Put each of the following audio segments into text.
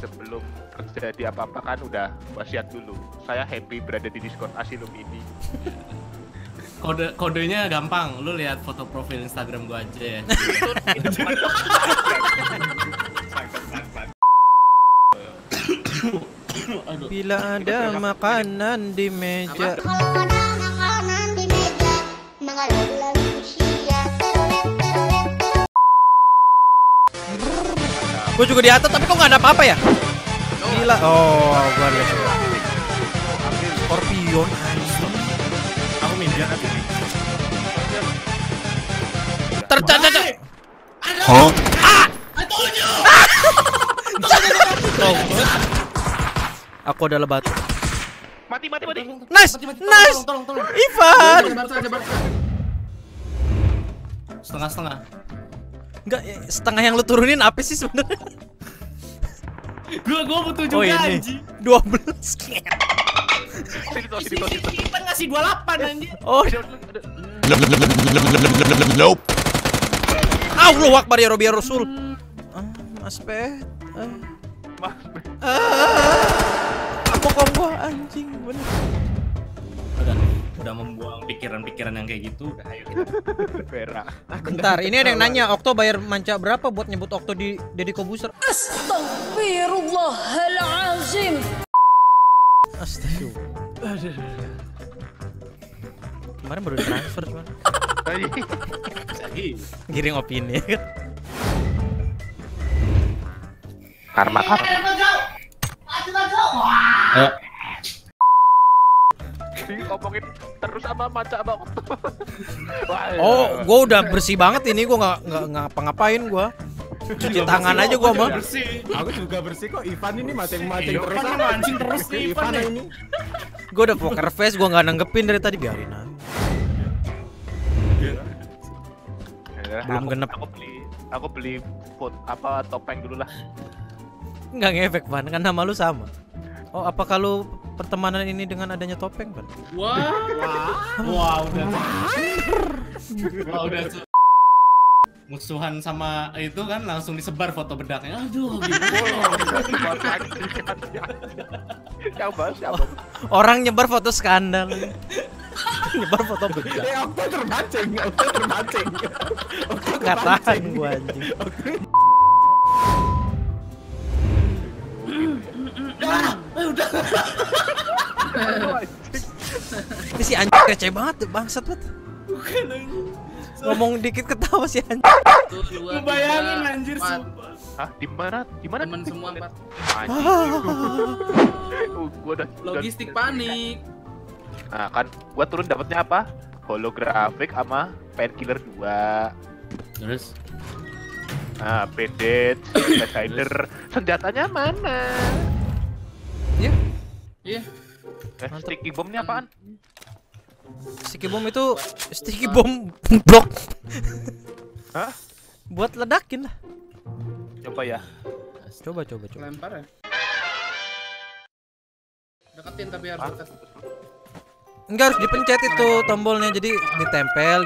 sebelum terjadi apa-apa kan udah wasiat dulu. Saya happy berada di Discord Asylum ini. Kodenya gampang, lu lihat foto profil Instagram gua aja ya. Bila ada makanan di meja. Gua juga di atas tapi kok nggak ada apa-apa ya? Gila. Oh, gua lihat. Scorpion. Aku mimpi anak ini. Tercaca. Oh. Ah! Aku adalah batu. Mati. Nice. Ivan. Setengah. Enggak, setengah yang lu turunin apa sih sebenarnya? Gua butuh juga anjing. 12. Kita ngasih 28 anjing. Oh. Nope. Allahu Akbar ya Rabbi ya Rasul. Mas Pet. Aku combo anjing bener. Udah membuang pikiran-pikiran yang kayak gitu. Udah ayo kita berak. Bentar, ini ada yang nanya, Okto bayar manca berapa buat nyebut Okto di Deddy Kobuser? Astagfirullahalazim. Astagfirullah. Kemarin baru transfer cuman. Giring opini. Karma. Ayo ngomongin terus sama maca abang. Oh, gua udah bersih banget ini, gua nggak ngapa-ngapain gua. Cuci tangan aja gua mah. Aku juga bersih kok. Ivan ini mancing terus sama mancing terus nih Ivan ini. Gua udah poker face, gua nggak nanggepin dari tadi, biarin aja. Belum genep. Aku beli pot apa topeng dulu lah. Nggak ngefek Van, kan nama lu sama. Oh, apa kalau pertemanan ini dengan adanya topeng, Bang? Wah, udah. Wah, udah. Musuhan sama itu kan langsung disebar foto bedaknya. Aduh, siapa? Orang nyebar foto skandal. Nyebar foto bedak. Eh, aku terpancing. Kataan gua anjing. Udah. Ini si anjing receh banget, bangsat banget. Bukan anjing. Ngomong dikit ketawa si anjing. Lu bayangin anjir sumpah. Hah, di mana? Temen semua 4. Logistik panik. Nah, kan gua turun dapatnya apa? Holografik sama painkiller 2. Terus ah, pedet, Sider. Senjatanya mana? Iya. Sticky bomb ini apaan? Sticky bomb itu sticky bomb blok. Hah? Buat ledakin lah. Coba ya. Coba. Lempar ya. Deketin tapi harus dekat. Enggak, harus dipencet itu tombolnya, jadi ditempel.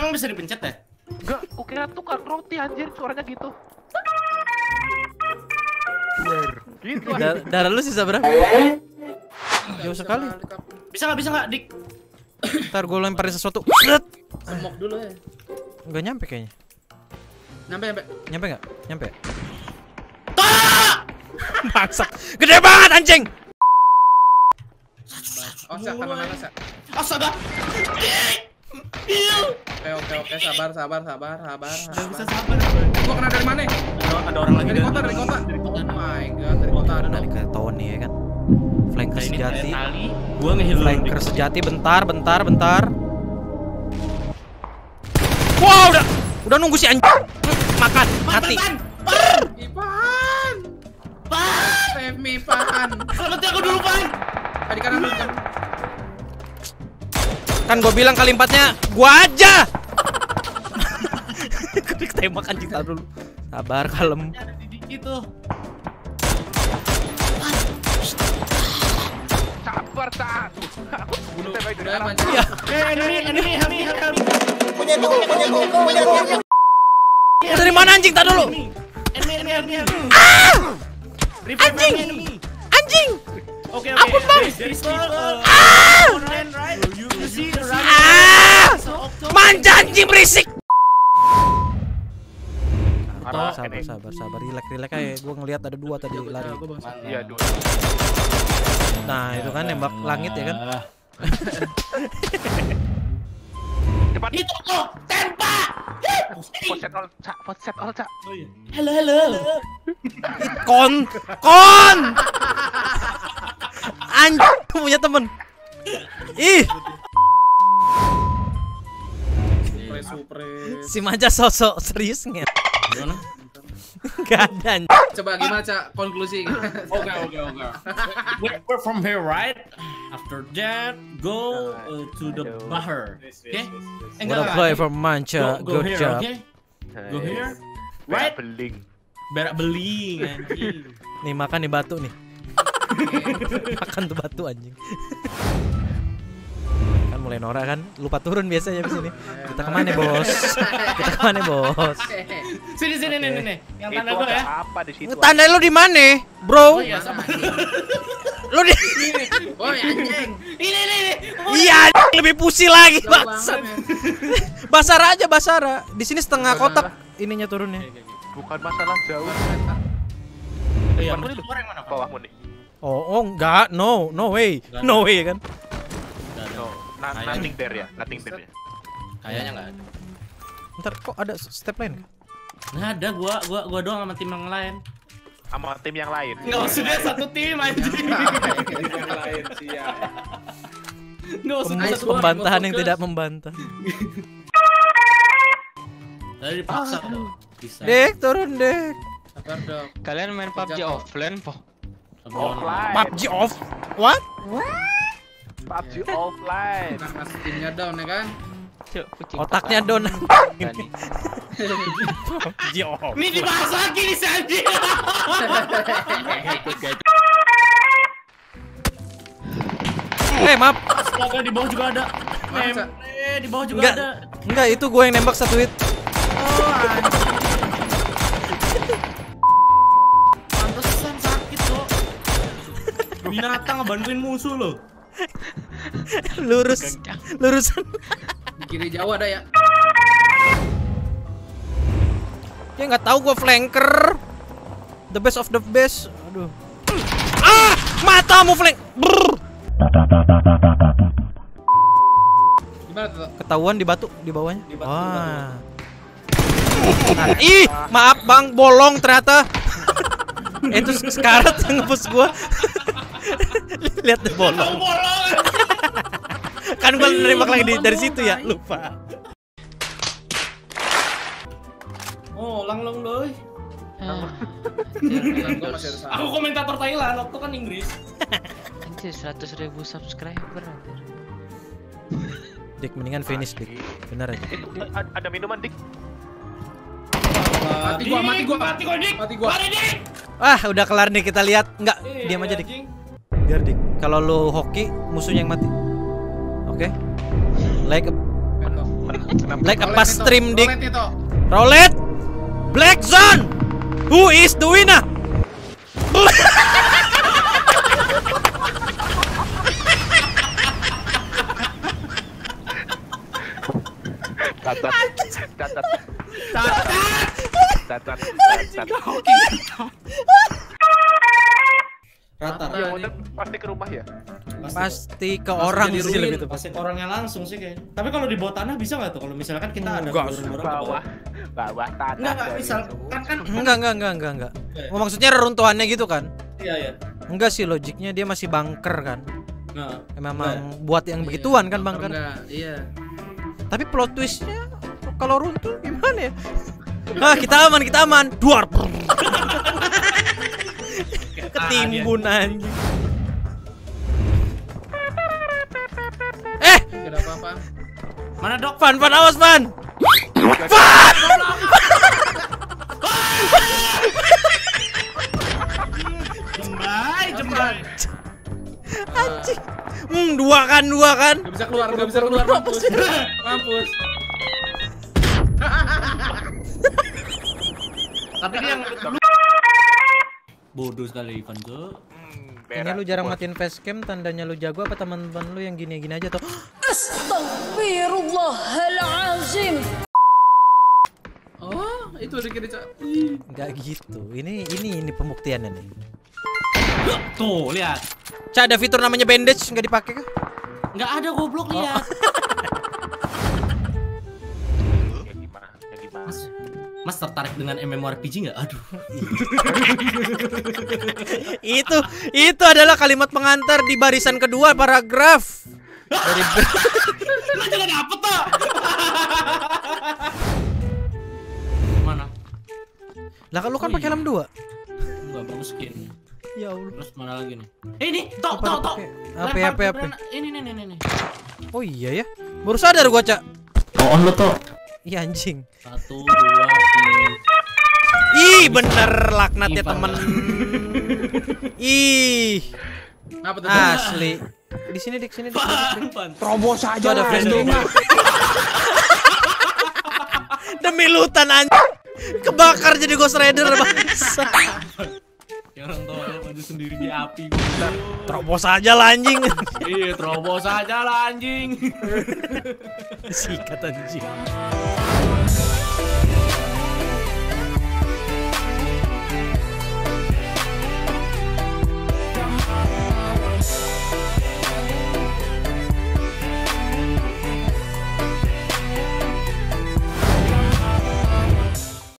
Emang bisa dipencet ya? Enggak, kukira tukar roti anjir suaranya gitu. Gitu. Darah lu sisa berapa? Jauh sekali. Bisa nggak, Dik? Ntar gue lemparin sesuatu. Semok dulu ya. Nggak nyampe kayaknya. Nyampe nggak? Nyampe. Tolak! Maksa. Gede banget anjing. Sabar. Oke, sabar. Gak bisa sabar. Gua kena dari mana? Ada orang lagi dari kota. Oh my god, dari kota ada dari ketahuan nih ya kan. Flanker sejati. Gua ngeheal flanker sejati bentar. Wow, udah nunggu si anjing. Makan mati. Ipan. Pan. Semi pan. Selamatin aku dulu, Pan. Tadi kanan lu kan. Kan gue bilang kali 4-nya gua aja. Kudik tembak anjing dulu. Sabar, kalem. Sabar, tahan. Dari mana anjing? Tadi dulu. Anjing. Oke, aku bang. Manja anjing berisik. Sabar, rilek aja. Gua ngelihat ada dua tadi lari. Iya, dua. Nah, itu kan nembak langit ya kan? Cepat itu kok tembak. Poset all cak. Halo. Kon. Anjing punya temen. Ih. Si Maja sosok seriusnya. Gimana? Gak ada. Coba gimana Cak konklusi? Oke. We're from here right? After that go to the bar. Okay? What a play from Mancha. Good job. Go here. Right? Berak beling anjing. Nih makan nih batu nih. Makan tuh batu anjing. Mulai norak kan, lupa turun biasanya di sini. Kita kemana bos? Sini okay. Nih. Yang tanda gua ya. Apa di situ? Tanda lu di mana, bro? Oh, ya, lu di sini. Oh ya anjing. Ini. Iya, lebih pusing lagi, bangsat. Basara aja. Di sini setengah kotak ininya turunnya. Bukan masalah jauh. Iya, lu goreng mana bawahmu nih? Oh, enggak. No way kan. Nothing there ya. Kayaknya nggak ada. Ntar kok ada step lain? Nggak ada, gua doang sama tim yang lain. Nggak usah dia satu tim aja. Nggak usah satu pembantahan yang tidak membantah. Tadi dipaksa tuh. Dek turun dek. Sabar dok. Kalian main PUBG offline po? PUBG off? What? PUBG offline. Otaknya down ya kan? Otaknya down. PUBG offline. Ini dibahas lagi di sini. Maaf. Astaga, di bawah juga ada. Di bawah juga ada. Enggak, itu gue yang nembak satu hit. Oh, anjir. Pantesan sakit loh. Binatang ngebantuin musuh loh. Lurusan kiri jauh ada ya. Dia nggak tahu gue flanker. The best of the best. Aduh. Matamu flank. Ketahuan di batu di bawahnya. Ih, maaf bang, bolong ternyata. Itu sekarat yang ngepush gue. Lihat deh bolong. Kan gua nembak lagi dari situ ya, lupa. Oh, langlong doi. Aku komentator Thailand, waktu kan Inggris. Anjir 100.000 subscriber anjir. Dik mendingan finish dik. Benar aja. Ada minuman dik. Mati gua. Ah, udah kelar nih kita lihat. Enggak, diam aja dik. Biar dik, kalau lu hoki musuhnya yang mati. Oke. Like a pass stream dik. Roulette. BLACKZONE. Who is the winner? Catat. Rata-rata pasti ke rumah ya? Pasti ke orang sih lebih tepat. Pasti orangnya langsung sih kayaknya. Tapi kalau di bawah tanah bisa nggak tuh? Kalau misalkan kita ada bawah tanah. Enggak misalkan kan enggak. Maksudnya reruntuhannya gitu kan? Iya. Enggak sih logiknya dia masih bunker kan? Nah, memang buat yang begituan kan bunker. Iya. Tapi plot twistnya kalau runtuh gimana ya? Ah, kita aman. Duar. Ketimbun anjing. Tidak apa-apa. Mana dok? Fan, awas fan. Fan. Jembai. Anjing. Dua kan. Gak bisa keluar. Mampus. Tapi dia yang Bodoh sekali Ivanko. Kayaknya lu jarang matiin facecam, tandanya lu jago apa teman-teman lu yang gini-gini aja tuh. Astagfirullahalazim. Oh, itu di kiri. Enggak gitu. Ini pembuktiannya nih. Tuh, lihat. Cak, ada fitur namanya bandage enggak dipakai kah? Enggak ada goblok, lihat. Mas tertarik dengan MMORPG nggak? Aduh. itu adalah kalimat pengantar di barisan kedua paragraf. Dari lu jangan dapet tuh. Mana? Lah kalau kan pakai helm 2. Enggak bagus skin. Ya Allah. Terus mana lagi nih? Ini tok. Apa? Ini. Oh iya ya. Baru sadar gua, Cak. Oh, on lu tuh. Iya anjing. 1, 2, 3. Ih bener laknatnya temen. Ih. Asli. Di sini. Terobos aja ada flashbang. Demi lutan anjing. Kebakar jadi Ghost Rider bangsa. Ya orang tuanya maju sendiri di api. Terobos aja lah anjing. Iya terobos aja lah anjing. Sikat anjing.